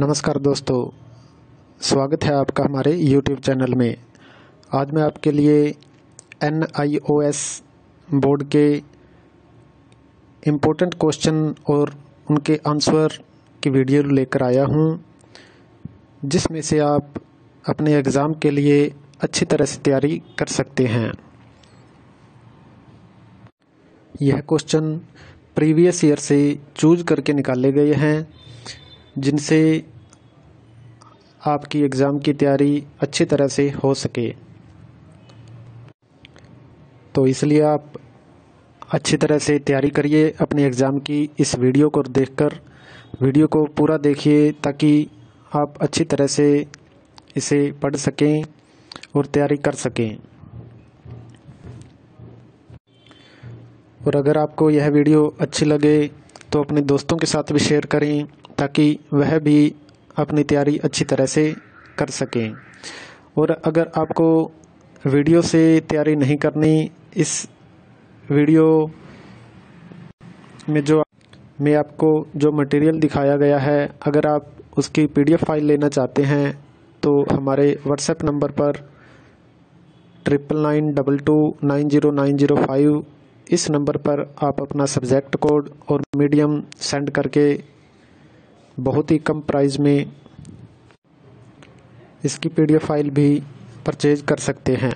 नमस्कार दोस्तों, स्वागत है आपका हमारे YouTube चैनल में। आज मैं आपके लिए NIOS बोर्ड के इम्पोर्टेंट क्वेश्चन और उनके आंसर की वीडियो लेकर आया हूं, जिसमें से आप अपने एग्ज़ाम के लिए अच्छी तरह से तैयारी कर सकते हैं। यह क्वेश्चन प्रीवियस ईयर से चूज करके निकाले गए हैं, जिनसे आपकी एग्ज़ाम की तैयारी अच्छी तरह से हो सके। तो इसलिए आप अच्छी तरह से तैयारी करिए अपने एग्ज़ाम की। इस वीडियो को देखकर वीडियो को पूरा देखिए ताकि आप अच्छी तरह से इसे पढ़ सकें और तैयारी कर सकें। और अगर आपको यह वीडियो अच्छी लगे तो अपने दोस्तों के साथ भी शेयर करें ताकि वह भी अपनी तैयारी अच्छी तरह से कर सकें। और अगर आपको वीडियो से तैयारी नहीं करनी, इस वीडियो में आपको जो मटेरियल दिखाया गया है, अगर आप उसकी PDF फाइल लेना चाहते हैं तो हमारे WhatsApp नंबर पर 9992290905 इस नंबर पर आप अपना सब्जेक्ट कोड और मीडियम सेंड करके बहुत ही कम प्राइस में इसकी PDF फाइल भी परचेज कर सकते हैं।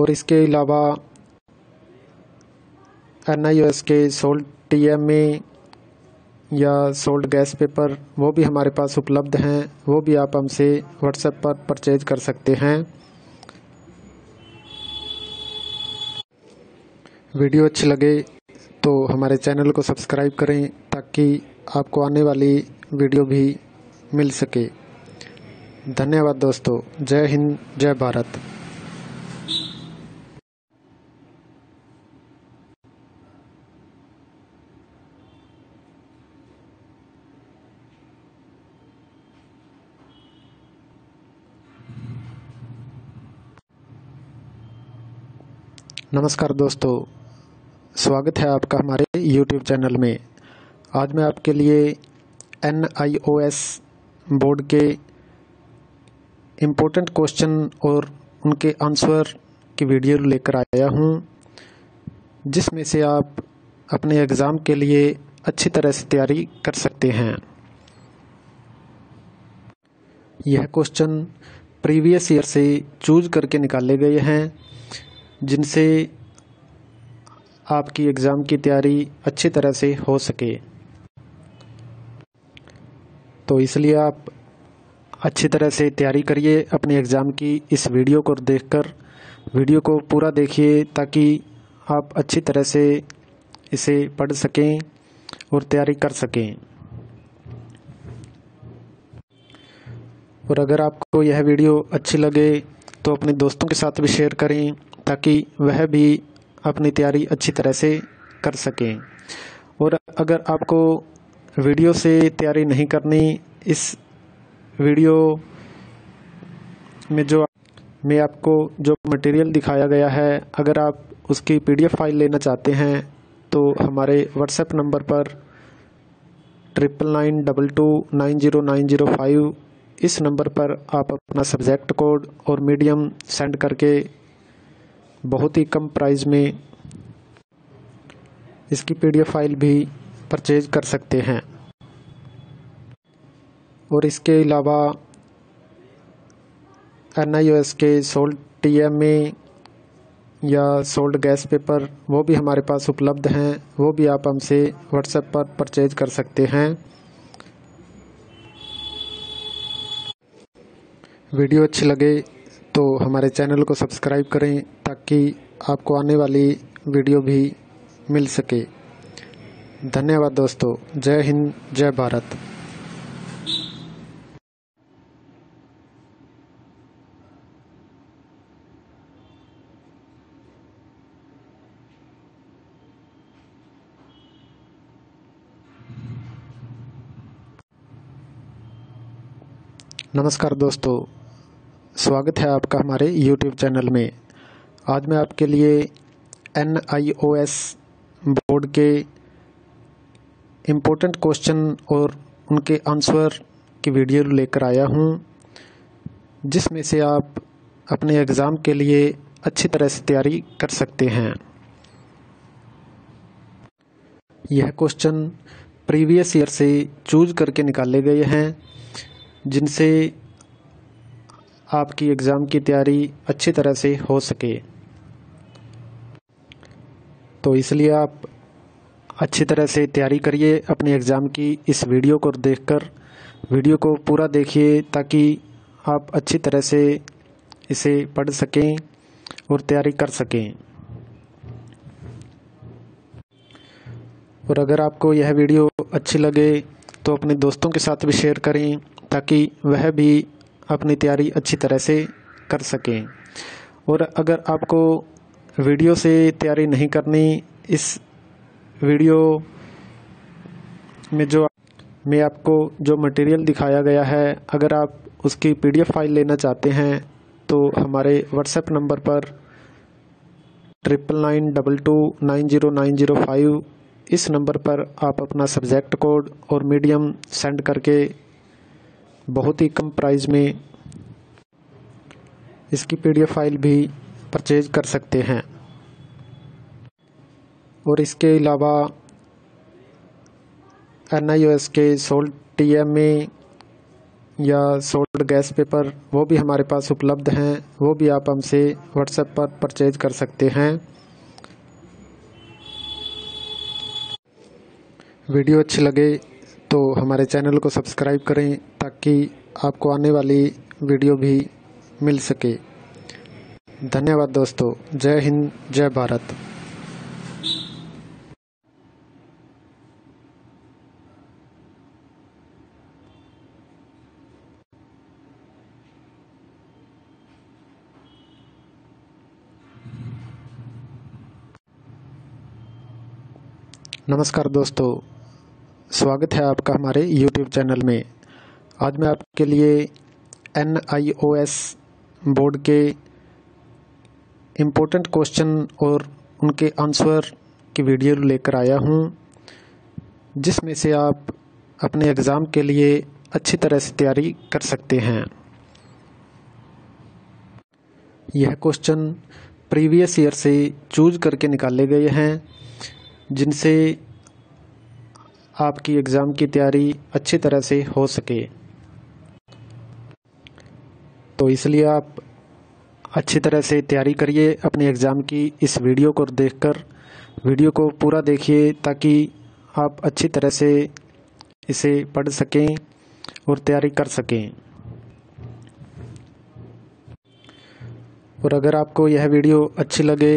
और इसके अलावा NIOS के सोल्ट TMA या सोल्ट गैस पेपर वो भी हमारे पास उपलब्ध हैं, वो भी आप हमसे WhatsApp पर परचेज कर सकते हैं। वीडियो अच्छी लगे तो हमारे चैनल को सब्सक्राइब करें ताकि आपको आने वाली वीडियो भी मिल सके। धन्यवाद दोस्तों, जय हिंद, जय भारत। नमस्कार दोस्तों, स्वागत है आपका हमारे YouTube चैनल में। आज मैं आपके लिए NIOS बोर्ड के इम्पोर्टेंट क्वेश्चन और उनके आंसर की वीडियो लेकर आया हूं, जिसमें से आप अपने एग्ज़ाम के लिए अच्छी तरह से तैयारी कर सकते हैं। यह क्वेश्चन प्रीवियस ईयर से चूज करके निकाले गए हैं, जिनसे आपकी एग्ज़ाम की तैयारी अच्छी तरह से हो सके। तो इसलिए आप अच्छी तरह से तैयारी करिए अपने एग्ज़ाम की। इस वीडियो को देखकर वीडियो को पूरा देखिए ताकि आप अच्छी तरह से इसे पढ़ सकें और तैयारी कर सकें। और अगर आपको यह वीडियो अच्छी लगे तो अपने दोस्तों के साथ भी शेयर करें ताकि वह भी अपनी तैयारी अच्छी तरह से कर सकें। और अगर आपको वीडियो से तैयारी नहीं करनी, इस वीडियो में आपको जो मटेरियल दिखाया गया है, अगर आप उसकी PDF फाइल लेना चाहते हैं तो हमारे WhatsApp नंबर पर 9992290905 इस नंबर पर आप अपना सब्जेक्ट कोड और मीडियम सेंड करके बहुत ही कम प्राइस में इसकी PDF फाइल भी परचेज कर सकते हैं। और इसके अलावा NIOS के सोल्ट TMA या सोल्ट गैस पेपर वो भी हमारे पास उपलब्ध हैं, वो भी आप हमसे WhatsApp पर परचेज कर सकते हैं। वीडियो अच्छी लगे तो हमारे चैनल को सब्सक्राइब करें ताकि आपको आने वाली वीडियो भी मिल सके। धन्यवाद दोस्तों, जय हिंद, जय भारत। नमस्कार दोस्तों, स्वागत है आपका हमारे YouTube चैनल में। आज मैं आपके लिए NIOS बोर्ड के इम्पोर्टेंट क्वेश्चन और उनके आंसर की वीडियो लेकर आया हूं, जिसमें से आप अपने एग्ज़ाम के लिए अच्छी तरह से तैयारी कर सकते हैं। यह क्वेश्चन प्रीवियस ईयर से चूज करके निकाले गए हैं, जिनसे आपकी एग्ज़ाम की तैयारी अच्छी तरह से हो सके। तो इसलिए आप अच्छी तरह से तैयारी करिए अपने एग्ज़ाम की। इस वीडियो को देखकर वीडियो को पूरा देखिए ताकि आप अच्छी तरह से इसे पढ़ सकें और तैयारी कर सकें। और अगर आपको यह वीडियो अच्छी लगे तो अपने दोस्तों के साथ भी शेयर करें ताकि वह भी अपनी तैयारी अच्छी तरह से कर सकें। और अगर आपको वीडियो से तैयारी नहीं करनी, इस वीडियो में आपको जो मटेरियल दिखाया गया है, अगर आप उसकी PDF फाइल लेना चाहते हैं तो हमारे WhatsApp नंबर पर 9992290905 इस नंबर पर आप अपना सब्जेक्ट कोड और मीडियम सेंड करके बहुत ही कम प्राइस में इसकी PDF फाइल भी परचेज कर सकते हैं। और इसके अलावा NIOS के सोल्ड TMA या सोल्ड गैस पेपर वो भी हमारे पास उपलब्ध हैं, वो भी आप हमसे WhatsApp पर परचेज कर सकते हैं। वीडियो अच्छी लगे तो हमारे चैनल को सब्सक्राइब करें ताकि आपको आने वाली वीडियो भी मिल सके। धन्यवाद दोस्तों। जय हिंद, जय भारत। नमस्कार दोस्तों, स्वागत है आपका हमारे YouTube चैनल में। आज मैं आपके लिए NIOS बोर्ड के इम्पोर्टेंट क्वेश्चन और उनके आंसर की वीडियो लेकर आया हूं, जिसमें से आप अपने एग्ज़ाम के लिए अच्छी तरह से तैयारी कर सकते हैं। यह क्वेश्चन प्रीवियस ईयर से चूज करके निकाले गए हैं, जिनसे आपकी एग्ज़ाम की तैयारी अच्छी तरह से हो सके। तो इसलिए आप अच्छी तरह से तैयारी करिए अपने एग्ज़ाम की। इस वीडियो को देखकर वीडियो को पूरा देखिए ताकि आप अच्छी तरह से इसे पढ़ सकें और तैयारी कर सकें। और अगर आपको यह वीडियो अच्छी लगे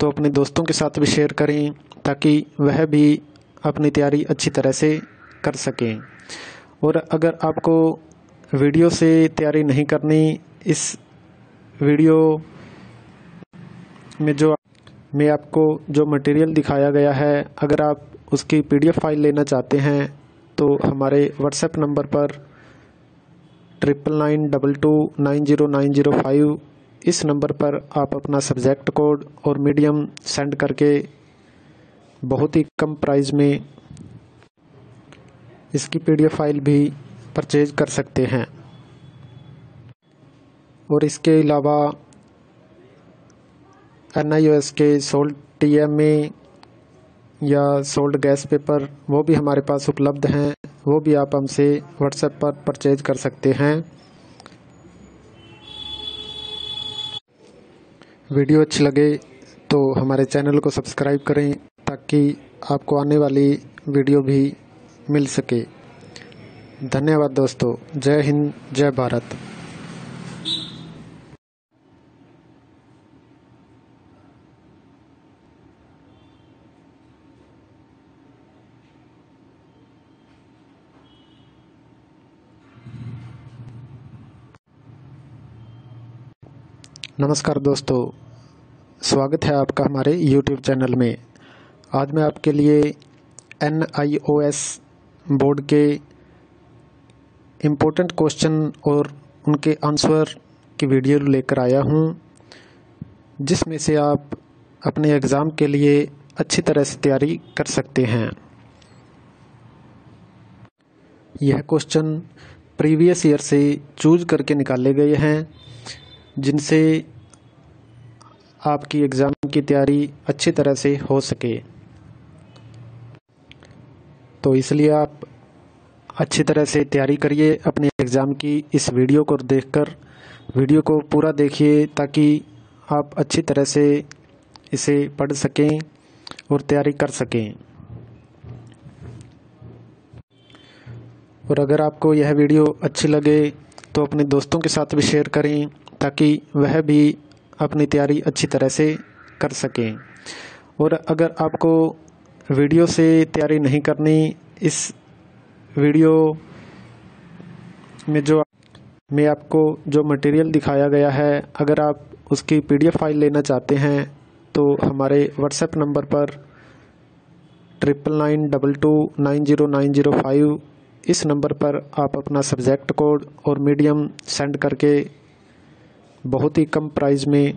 तो अपने दोस्तों के साथ भी शेयर करें ताकि वह भी अपनी तैयारी अच्छी तरह से कर सकें। और अगर आपको वीडियो से तैयारी नहीं करनी, इस वीडियो में आपको जो मटेरियल दिखाया गया है, अगर आप उसकी PDF फाइल लेना चाहते हैं तो हमारे WhatsApp नंबर पर 9992290905 इस नंबर पर आप अपना सब्जेक्ट कोड और मीडियम सेंड करके बहुत ही कम प्राइस में इसकी PDF फाइल भी परचेज कर सकते हैं। और इसके अलावा NIOS के सोल्ड TMA या सोल्ड गैस पेपर वो भी हमारे पास उपलब्ध हैं, वो भी आप हमसे WhatsApp पर परचेज कर सकते हैं। वीडियो अच्छी लगे तो हमारे चैनल को सब्सक्राइब करें ताकि आपको आने वाली वीडियो भी मिल सके। धन्यवाद दोस्तों। जय हिंद, जय भारत। नमस्कार दोस्तों, स्वागत है आपका हमारे YouTube चैनल में। आज मैं आपके लिए NIOS बोर्ड के इम्पोर्टेंट क्वेश्चन और उनके आंसर की वीडियो लेकर आया हूं, जिसमें से आप अपने एग्ज़ाम के लिए अच्छी तरह से तैयारी कर सकते हैं। यह क्वेश्चन प्रीवियस ईयर से चूज करके निकाले गए हैं, जिनसे आपकी एग्ज़ाम की तैयारी अच्छी तरह से हो सके। तो इसलिए आप अच्छी तरह से तैयारी करिए अपने एग्ज़ाम की। इस वीडियो को देखकर वीडियो को पूरा देखिए ताकि आप अच्छी तरह से इसे पढ़ सकें और तैयारी कर सकें। और अगर आपको यह वीडियो अच्छी लगे तो अपने दोस्तों के साथ भी शेयर करें ताकि वह भी अपनी तैयारी अच्छी तरह से कर सकें। और अगर आपको वीडियो से तैयारी नहीं करनी, इस वीडियो में आपको जो मटेरियल दिखाया गया है, अगर आप उसकी PDF फाइल लेना चाहते हैं तो हमारे WhatsApp नंबर पर 9992290905 इस नंबर पर आप अपना सब्जेक्ट कोड और मीडियम सेंड करके बहुत ही कम प्राइस में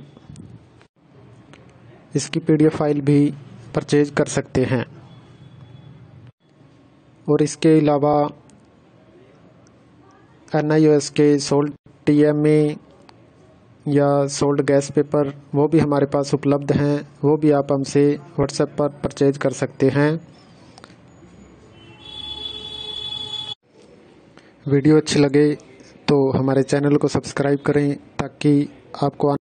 इसकी PDF फाइल भी परचेज कर सकते हैं। और इसके अलावा NIOS के सोल्ड TMA या सोल्ड गैस पेपर वो भी हमारे पास उपलब्ध हैं, वो भी आप हमसे WhatsApp पर परचेज कर सकते हैं। वीडियो अच्छी लगे तो हमारे चैनल को सब्सक्राइब करें ताकि आपको